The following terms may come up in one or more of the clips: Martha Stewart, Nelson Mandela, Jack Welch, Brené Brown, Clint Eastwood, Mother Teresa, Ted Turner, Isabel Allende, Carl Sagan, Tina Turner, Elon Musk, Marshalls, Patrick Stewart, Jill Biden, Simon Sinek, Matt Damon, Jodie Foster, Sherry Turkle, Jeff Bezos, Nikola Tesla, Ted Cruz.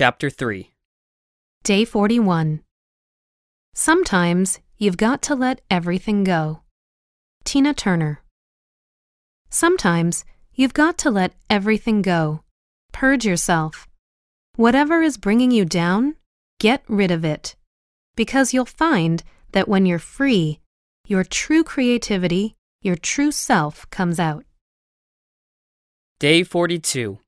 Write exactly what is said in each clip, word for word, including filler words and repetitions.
Chapter three. Day forty-one. Sometimes you've got to let everything go. Tina Turner. Sometimes you've got to let everything go. Purge yourself. Whatever is bringing you down, get rid of it. Because you'll find that when you're free, your true creativity, your true self comes out. Day forty-two.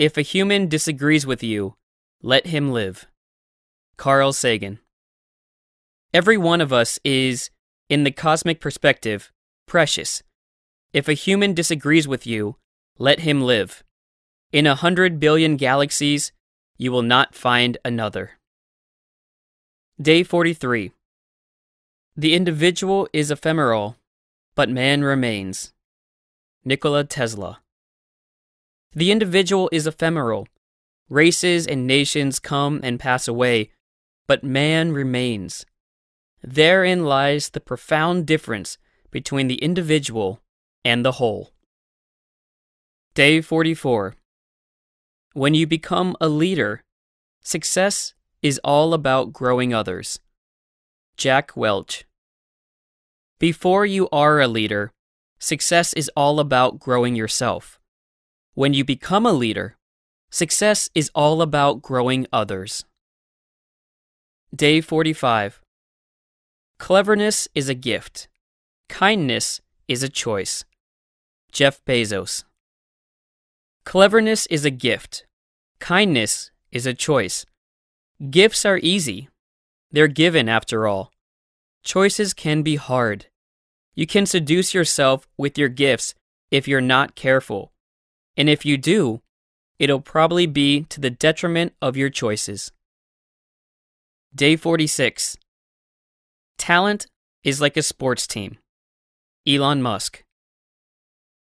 If a human disagrees with you, let him live. Carl Sagan. Every one of us is, in the cosmic perspective, precious. If a human disagrees with you, let him live. In a hundred billion galaxies, you will not find another. Day forty-three. The individual is ephemeral, but man remains. Nikola Tesla. The individual is ephemeral. Races and nations come and pass away, but man remains. Therein lies the profound difference between the individual and the whole. Day forty-four. When you become a leader, success is all about growing others. Jack Welch. Before you are a leader, success is all about growing yourself. When you become a leader, success is all about growing others. Day forty-five. Cleverness is a gift. Kindness is a choice. Jeff Bezos. Cleverness is a gift. Kindness is a choice. Gifts are easy. They're given, after all. Choices can be hard. You can seduce yourself with your gifts if you're not careful. And if you do, it'll probably be to the detriment of your choices. Day forty-six. Talent is like a sports team. Elon Musk.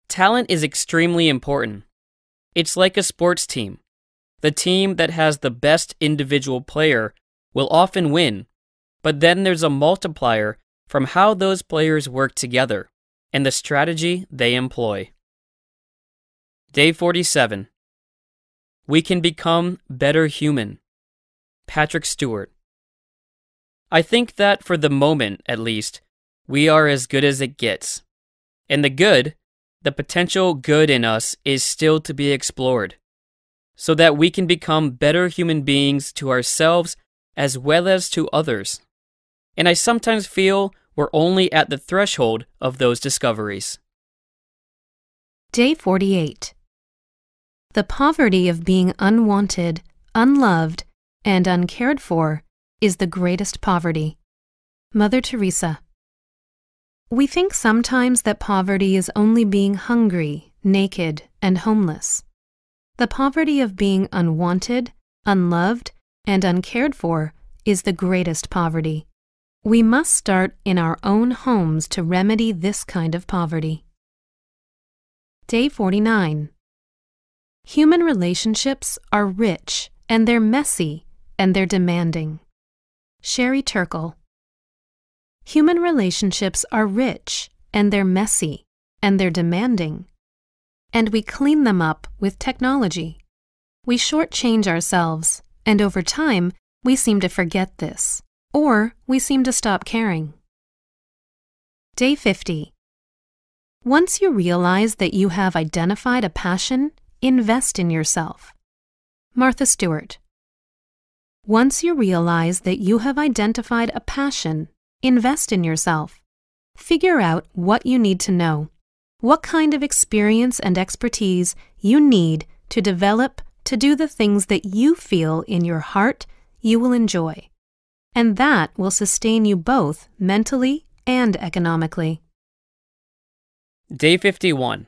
Talent is extremely important. It's like a sports team. The team that has the best individual player will often win, but then there's a multiplier from how those players work together and the strategy they employ. Day forty-seven. We can become better human. Patrick Stewart. I think that for the moment, at least, we are as good as it gets. And the good, the potential good in us, is still to be explored, so that we can become better human beings to ourselves as well as to others. And I sometimes feel we're only at the threshold of those discoveries. Day forty-eight. The poverty of being unwanted, unloved, and uncared for is the greatest poverty. Mother Teresa. We think sometimes that poverty is only being hungry, naked, and homeless. The poverty of being unwanted, unloved, and uncared for is the greatest poverty. We must start in our own homes to remedy this kind of poverty. Day forty-nine. Human relationships are rich, and they're messy, and they're demanding. Sherry Turkle. Human relationships are rich, and they're messy, and they're demanding. And we clean them up with technology. We shortchange ourselves, and over time, we seem to forget this, or we seem to stop caring. Day fifty. Once you realize that you have identified a passion, invest in yourself. Martha Stewart. Once you realize that you have identified a passion, invest in yourself. Figure out what you need to know, what kind of experience and expertise you need to develop to do the things that you feel in your heart you will enjoy. And that will sustain you both mentally and economically. Day fifty-one.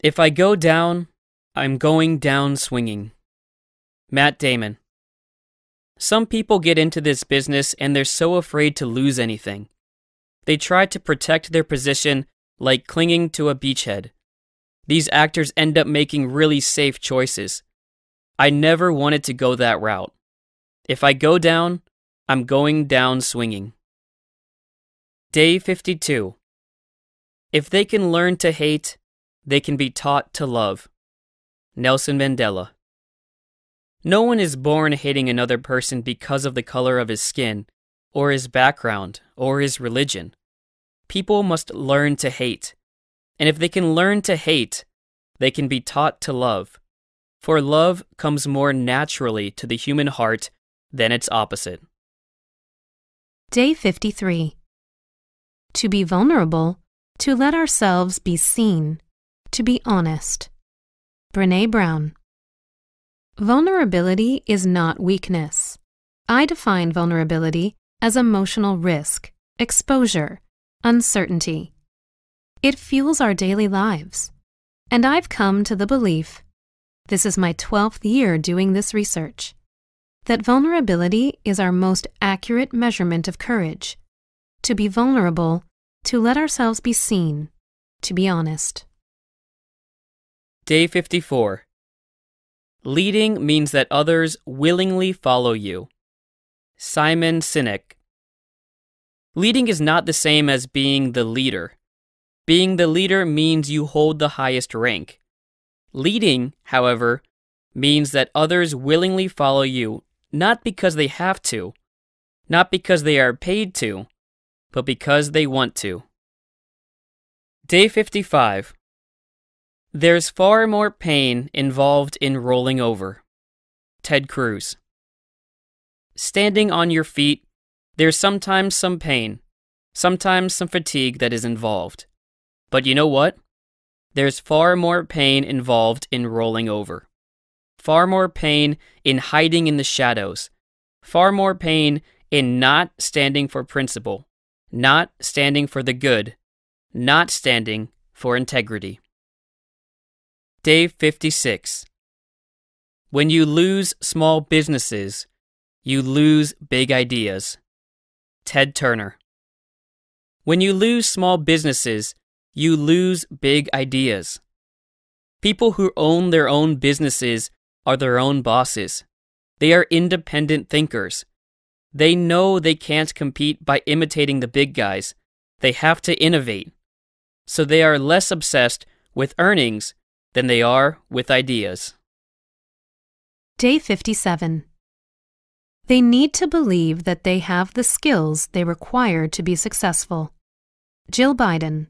If I go down, I'm going down swinging. Matt Damon. Some people get into this business and they're so afraid to lose anything. They try to protect their position like clinging to a beachhead. These actors end up making really safe choices. I never wanted to go that route. If I go down, I'm going down swinging. Day fifty-two. If they can learn to hate, they can be taught to love. Nelson Mandela. No one is born hating another person because of the color of his skin, or his background, or his religion. People must learn to hate. And if they can learn to hate, they can be taught to love. For love comes more naturally to the human heart than its opposite. Day fifty-three. To be vulnerable, to let ourselves be seen, to be honest. Brené Brown. Vulnerability is not weakness. I define vulnerability as emotional risk, exposure, uncertainty. It fuels our daily lives. And I've come to the belief, this is my twelfth year doing this research, that vulnerability is our most accurate measurement of courage. To be vulnerable, to let ourselves be seen, to be honest. Day fifty-four. Leading means that others willingly follow you. Simon Sinek. Leading is not the same as being the leader. Being the leader means you hold the highest rank. Leading, however, means that others willingly follow you, not because they have to, not because they are paid to, but because they want to. Day fifty-five. There's far more pain involved in rolling over. Ted Cruz. Standing on your feet, there's sometimes some pain, sometimes some fatigue that is involved. But you know what? There's far more pain involved in rolling over. Far more pain in hiding in the shadows. Far more pain in not standing for principle. Not standing for the good. Not standing for integrity. Day fifty-six. When you lose small businesses, you lose big ideas. Ted Turner. When you lose small businesses, you lose big ideas. People who own their own businesses are their own bosses. They are independent thinkers. They know they can't compete by imitating the big guys. They have to innovate. So they are less obsessed with earnings than they are with ideas. Day fifty-seven. They need to believe that they have the skills they require to be successful. Jill Biden.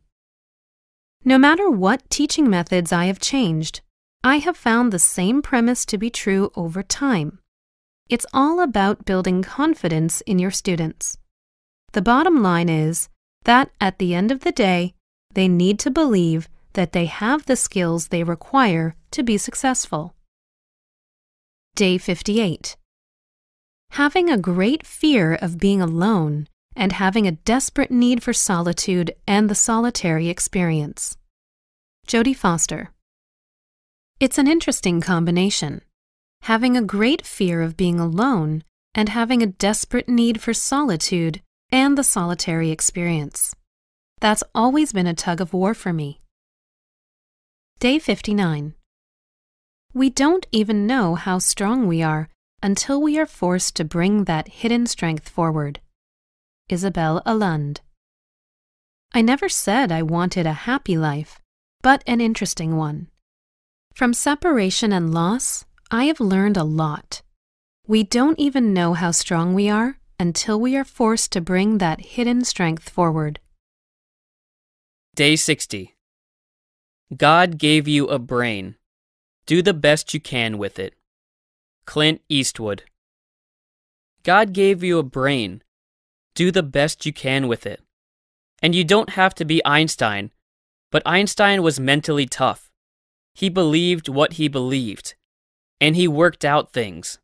No matter what teaching methods I have changed, I have found the same premise to be true over time. It's all about building confidence in your students. The bottom line is that at the end of the day, they need to believe that they have the skills they require to be successful. Day fifty-eight. Having a great fear of being alone and having a desperate need for solitude and the solitary experience. Jodie Foster. It's an interesting combination. Having a great fear of being alone and having a desperate need for solitude and the solitary experience. That's always been a tug of war for me. Day fifty-nine. We don't even know how strong we are until we are forced to bring that hidden strength forward. Isabel Allende. I never said I wanted a happy life, but an interesting one. From separation and loss, I have learned a lot. We don't even know how strong we are until we are forced to bring that hidden strength forward. Day sixty. God gave you a brain. Do the best you can with it. Clint Eastwood. God gave you a brain. Do the best you can with it. And you don't have to be Einstein, but Einstein was mentally tough. He believed what he believed, and he worked out things,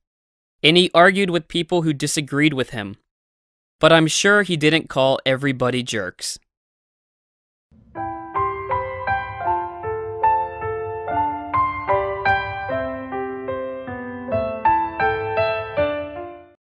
and he argued with people who disagreed with him. But I'm sure he didn't call everybody jerks.